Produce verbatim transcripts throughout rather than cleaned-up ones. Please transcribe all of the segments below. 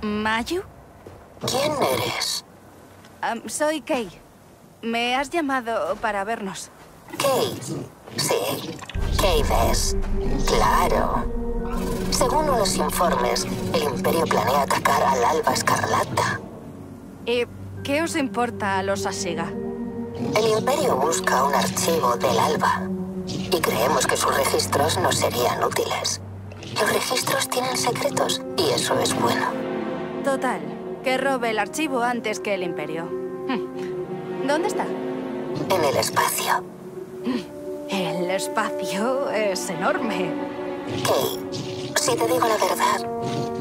¿Maggio? ¿Quién eres? Um, soy Kay. Me has llamado para vernos. Kay. Sí. Kay Vess. Claro. Según unos informes, el Imperio planea atacar al Alba Escarlata. ¿Y qué os importa a los Ashiga? El Imperio busca un archivo del Alba. Y creemos que sus registros no serían útiles. Los registros tienen secretos, y eso es bueno. Total, que robe el archivo antes que el Imperio. ¿Dónde está? En el espacio. El espacio es enorme. Kay, si te digo la verdad,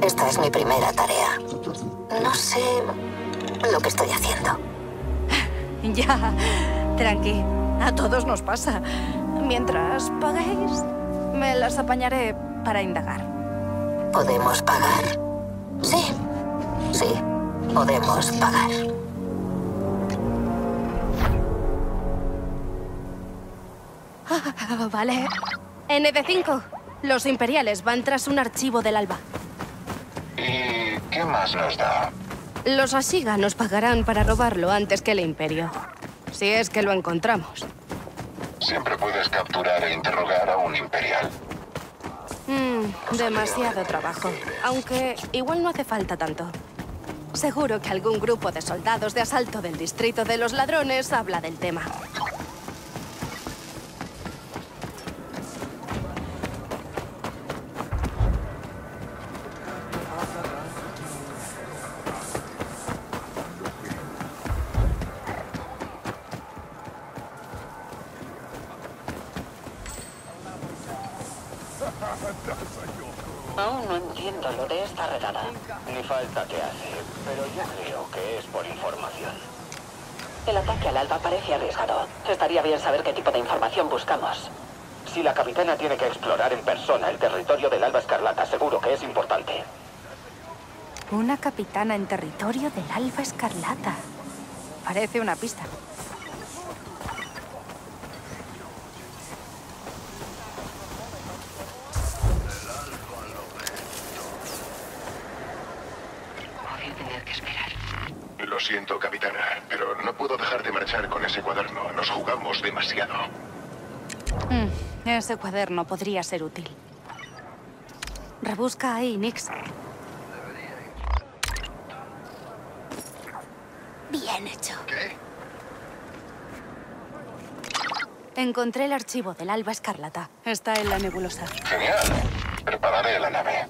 esta es mi primera tarea. No sé lo que estoy haciendo. Ya, tranqui. A todos nos pasa. Mientras pagáis, me las apañaré para indagar. ¿Podemos pagar? Sí. Sí, podemos pagar. Ah, vale. N D cinco. Los imperiales van tras un archivo del Alba. ¿Y qué más nos da? Los Ashiga nos pagarán para robarlo antes que el Imperio. Si es que lo encontramos. Siempre puedes capturar e interrogar a un imperial. Mm, demasiado trabajo. Aunque igual no hace falta tanto. Seguro que algún grupo de soldados de asalto del distrito de los ladrones habla del tema. Aún no entiendo lo de esta redada. Ni falta que hace, pero yo creo que es por información. El ataque al Alba parece arriesgado. Estaría bien saber qué tipo de información buscamos. Si la capitana tiene que explorar en persona el territorio del Alba Escarlata, seguro que es importante. Una capitana en territorio del Alba Escarlata. Parece una pista. Lo siento, capitana, pero no puedo dejar de marchar con ese cuaderno. Nos jugamos demasiado. Mm, ese cuaderno podría ser útil. Rebusca ahí, Nix. Bien hecho. ¿Qué? Encontré el archivo del Alba Escarlata. Está en la nebulosa. Genial. Prepararé la nave.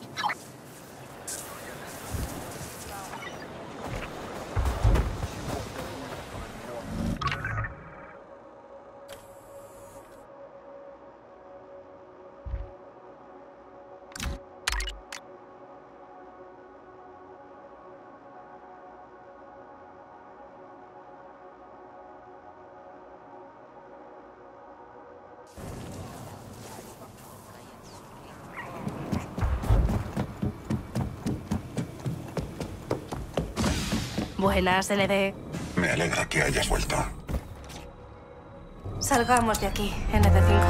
Buenas, N D. Me alegra que hayas vuelto. Salgamos de aquí, N D cinco.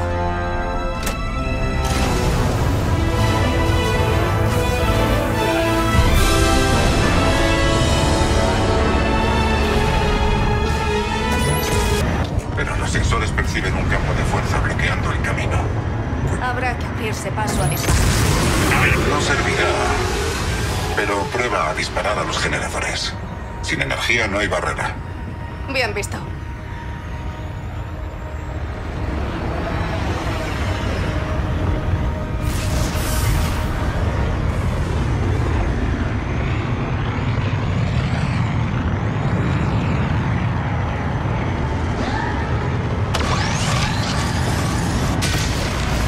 Pero los sensores perciben un campo de fuerza bloqueando el camino. Habrá que abrirse paso a disparar. No servirá. Pero prueba a disparar a los generadores. Sin energía no hay barrera. Bien visto.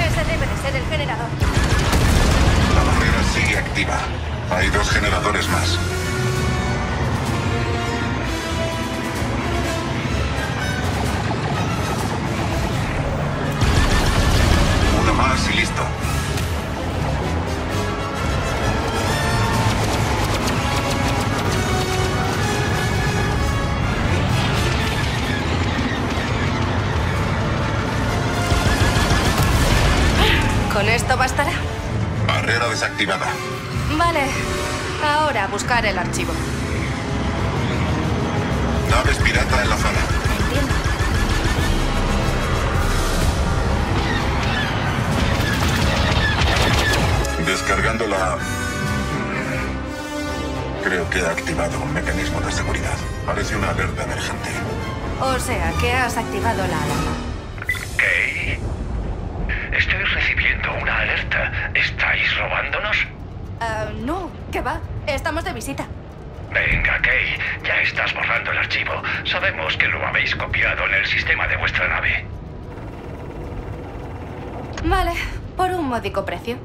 Ese debe de ser el generador. La barrera sigue activa. Hay dos generadores más. ¿Esto bastará? Barrera desactivada. Vale. Ahora buscar el archivo. Naves pirata enlazada. Entiendo. Descargando la... Creo que ha activado un mecanismo de seguridad. Parece una alerta emergente. O sea, que has activado la alarma. ¿Qué? Estoy recibiendo una alerta. ¿Estáis robándonos? Uh, no, ¿qué va? Estamos de visita. Venga, Kay, ya estás borrando el archivo. Sabemos que lo habéis copiado en el sistema de vuestra nave. Vale, por un módico precio.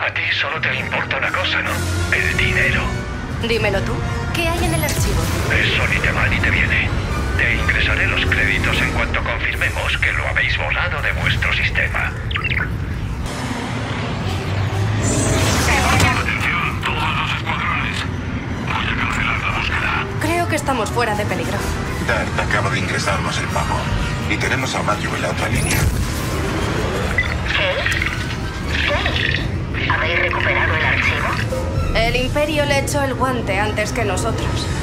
A ti solo te importa una cosa, ¿no? El dinero. Dímelo tú. ¿Qué hay en el archivo? Eso ni te va ni te viene. Te ingresaré los créditos en cuanto confirmemos que lo habéis borrado de vuestro sistema. Creo que estamos fuera de peligro. Dart acaba de ingresarnos el pago. Y tenemos a Maggio en la otra línea. ¿Qué? ¿Qué? ¿Habéis recuperado el archivo? El Imperio le echó el guante antes que nosotros.